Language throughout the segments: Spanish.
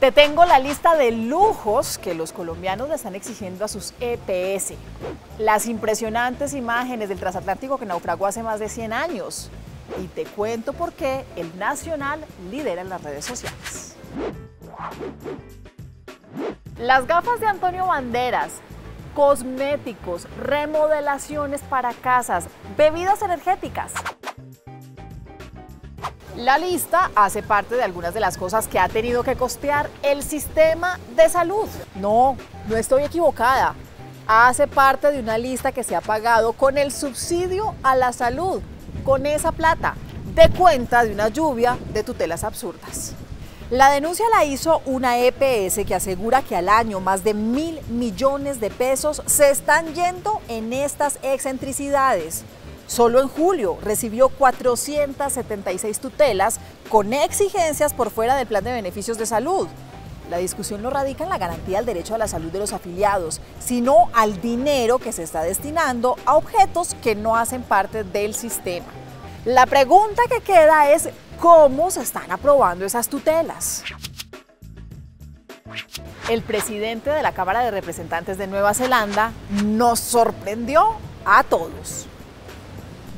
Te tengo la lista de lujos que los colombianos le están exigiendo a sus EPS. Las impresionantes imágenes del transatlántico que naufragó hace más de 100 años. Y te cuento por qué el Nacional lidera en las redes sociales. Las gafas de Antonio Banderas, cosméticos, remodelaciones para casas, bebidas energéticas. La lista hace parte de algunas de las cosas que ha tenido que costear el sistema de salud. No, no estoy equivocada. Hace parte de una lista que se ha pagado con el subsidio a la salud, con esa plata, de cuenta de una lluvia de tutelas absurdas. La denuncia la hizo una EPS que asegura que al año más de 1.000 millones de pesos se están yendo en estas excentricidades. Solo en julio recibió 476 tutelas con exigencias por fuera del plan de beneficios de salud. La discusión no radica en la garantía del derecho a la salud de los afiliados, sino al dinero que se está destinando a objetos que no hacen parte del sistema. La pregunta que queda es ¿cómo se están aprobando esas tutelas? El presidente de la Cámara de Representantes de Nueva Zelanda nos sorprendió a todos.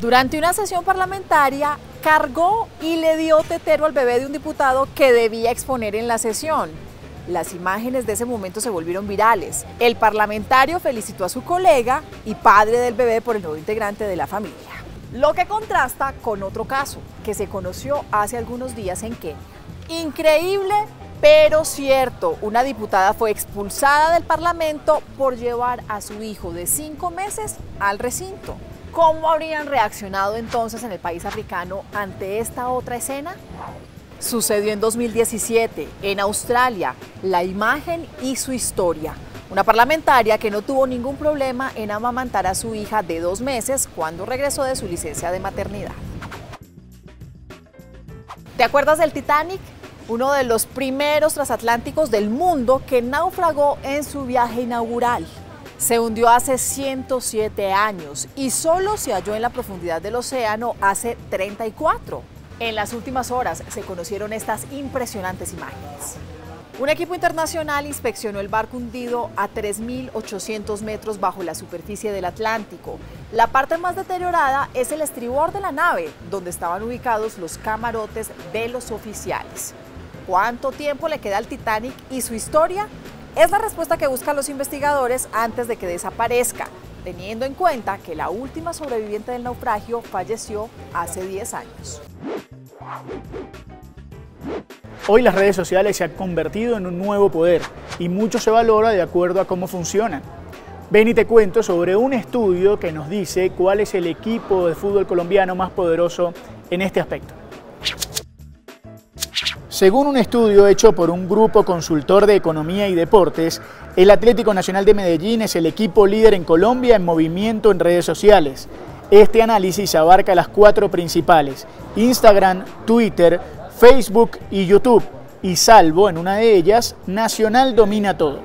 Durante una sesión parlamentaria, cargó y le dio tetero al bebé de un diputado que debía exponer en la sesión. Las imágenes de ese momento se volvieron virales. El parlamentario felicitó a su colega y padre del bebé por el nuevo integrante de la familia. Lo que contrasta con otro caso que se conoció hace algunos días en Kenia. Increíble, pero cierto, una diputada fue expulsada del parlamento por llevar a su hijo de 5 meses al recinto. ¿Cómo habrían reaccionado entonces en el país africano ante esta otra escena? Sucedió en 2017, en Australia, la imagen y su historia. Una parlamentaria que no tuvo ningún problema en amamantar a su hija de 2 meses cuando regresó de su licencia de maternidad. ¿Te acuerdas del Titanic? Uno de los primeros transatlánticos del mundo que naufragó en su viaje inaugural. Se hundió hace 107 años y solo se halló en la profundidad del océano hace 34. En las últimas horas se conocieron estas impresionantes imágenes. Un equipo internacional inspeccionó el barco hundido a 3.800 metros bajo la superficie del Atlántico. La parte más deteriorada es el estribor de la nave, donde estaban ubicados los camarotes de los oficiales. ¿Cuánto tiempo le queda al Titanic y su historia? Es la respuesta que buscan los investigadores antes de que desaparezca, teniendo en cuenta que la última sobreviviente del naufragio falleció hace 10 años. Hoy las redes sociales se han convertido en un nuevo poder y mucho se valora de acuerdo a cómo funcionan. Ven y te cuento sobre un estudio que nos dice cuál es el equipo de fútbol colombiano más poderoso en este aspecto. Según un estudio hecho por un grupo consultor de economía y deportes, el Atlético Nacional de Medellín es el equipo líder en Colombia en movimiento en redes sociales. Este análisis abarca las 4 principales: Instagram, Twitter, Facebook y YouTube. Y salvo en una de ellas, Nacional domina todo.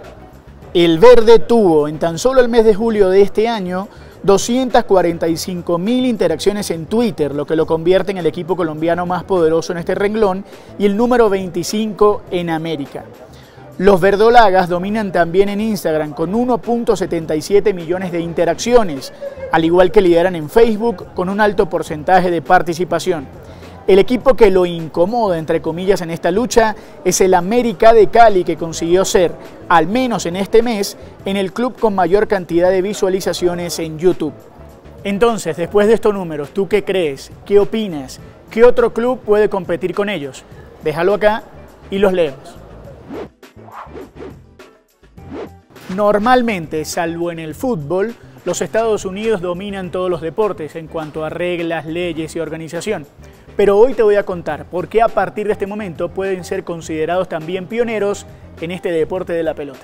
El verde tuvo en tan solo el mes de julio de este año 245.000 interacciones en Twitter, lo que lo convierte en el equipo colombiano más poderoso en este renglón y el número 25 en América. Los verdolagas dominan también en Instagram con 1.77 millones de interacciones, al igual que lideran en Facebook con un alto porcentaje de participación. El equipo que lo incomoda, entre comillas, en esta lucha es el América de Cali, que consiguió ser, al menos en este mes, en el club con mayor cantidad de visualizaciones en YouTube. Entonces, después de estos números, ¿tú qué crees? ¿Qué opinas? ¿Qué otro club puede competir con ellos? Déjalo acá y los leemos. Normalmente, salvo en el fútbol, los Estados Unidos dominan todos los deportes en cuanto a reglas, leyes y organización. Pero hoy te voy a contar por qué a partir de este momento pueden ser considerados también pioneros en este deporte de la pelota.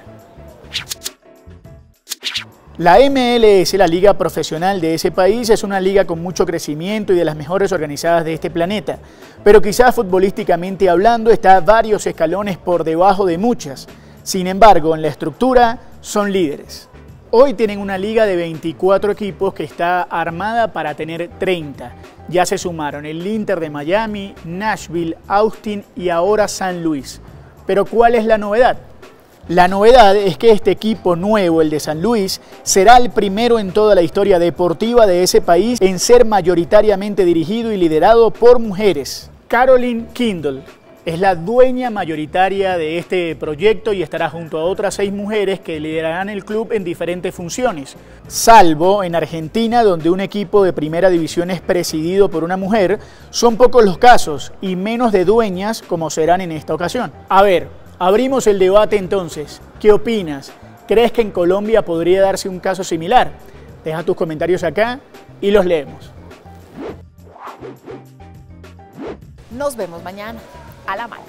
La MLS, la liga profesional de ese país, es una liga con mucho crecimiento y de las mejores organizadas de este planeta. Pero quizás futbolísticamente hablando está varios escalones por debajo de muchas. Sin embargo, en la estructura son líderes. Hoy tienen una liga de 24 equipos que está armada para tener 30. Ya se sumaron el Inter de Miami, Nashville, Austin y ahora San Luis. Pero ¿cuál es la novedad? La novedad es que este equipo nuevo, el de San Luis, será el primero en toda la historia deportiva de ese país en ser mayoritariamente dirigido y liderado por mujeres. Carolyn Kindle es la dueña mayoritaria de este proyecto y estará junto a otras 6 mujeres que liderarán el club en diferentes funciones, salvo en Argentina, donde un equipo de primera división es presidido por una mujer. Son pocos los casos y menos de dueñas como serán en esta ocasión. A ver, abrimos el debate entonces. ¿Qué opinas? ¿Crees que en Colombia podría darse un caso similar? Deja tus comentarios acá y los leemos. Nos vemos mañana. A la mano.